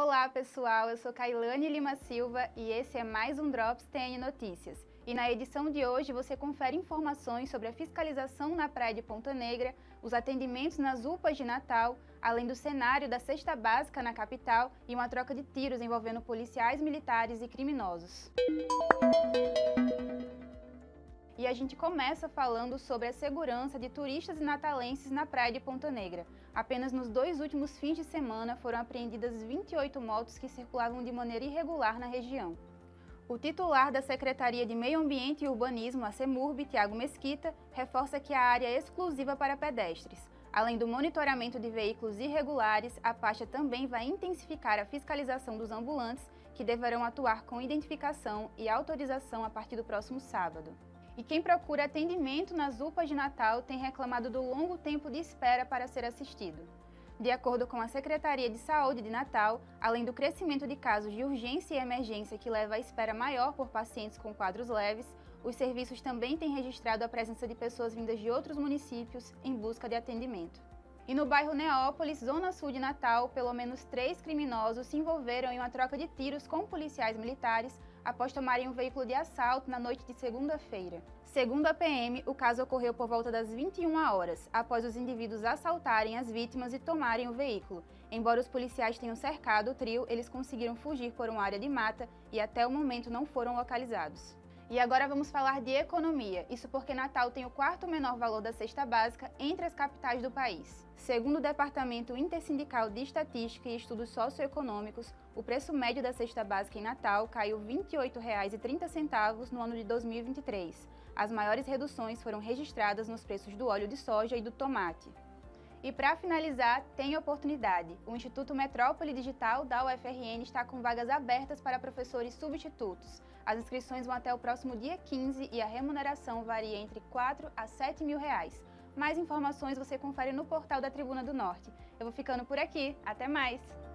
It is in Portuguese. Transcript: Olá pessoal, eu sou Kailane Lima Silva e esse é mais um Drops TN Notícias. E na edição de hoje você confere informações sobre a fiscalização na Praia de Ponta Negra, os atendimentos nas UPAs de Natal, além do cenário da cesta básica na capital e uma troca de tiros envolvendo policiais, militares e criminosos. E a gente começa falando sobre a segurança de turistas e natalenses na Praia de Ponta Negra. Apenas nos dois últimos fins de semana foram apreendidas 28 motos que circulavam de maneira irregular na região. O titular da Secretaria de Meio Ambiente e Urbanismo, a Semurb, Tiago Mesquita, reforça que a área é exclusiva para pedestres. Além do monitoramento de veículos irregulares, a pasta também vai intensificar a fiscalização dos ambulantes, que deverão atuar com identificação e autorização a partir do próximo sábado. E quem procura atendimento nas UPAs de Natal tem reclamado do longo tempo de espera para ser assistido. De acordo com a Secretaria de Saúde de Natal, além do crescimento de casos de urgência e emergência que leva à espera maior por pacientes com quadros leves, os serviços também têm registrado a presença de pessoas vindas de outros municípios em busca de atendimento. E no bairro Neópolis, zona sul de Natal, pelo menos 3 criminosos se envolveram em uma troca de tiros com policiais militares após tomarem um veículo de assalto na noite de segunda-feira. Segundo a PM, o caso ocorreu por volta das 21 horas, após os indivíduos assaltarem as vítimas e tomarem o veículo. Embora os policiais tenham cercado o trio, eles conseguiram fugir por uma área de mata e até o momento não foram localizados. E agora vamos falar de economia, isso porque Natal tem o quarto menor valor da cesta básica entre as capitais do país. Segundo o Departamento Intersindical de Estatística e Estudos Socioeconômicos, o preço médio da cesta básica em Natal caiu R$ 28,30 no ano de 2023. As maiores reduções foram registradas nos preços do óleo de soja e do tomate. E para finalizar, tem oportunidade. O Instituto Metrópole Digital da UFRN está com vagas abertas para professores substitutos. As inscrições vão até o próximo dia 15 e a remuneração varia entre R$ 4 a R$ 7 mil reais. Mais informações você confere no portal da Tribuna do Norte. Eu vou ficando por aqui. Até mais!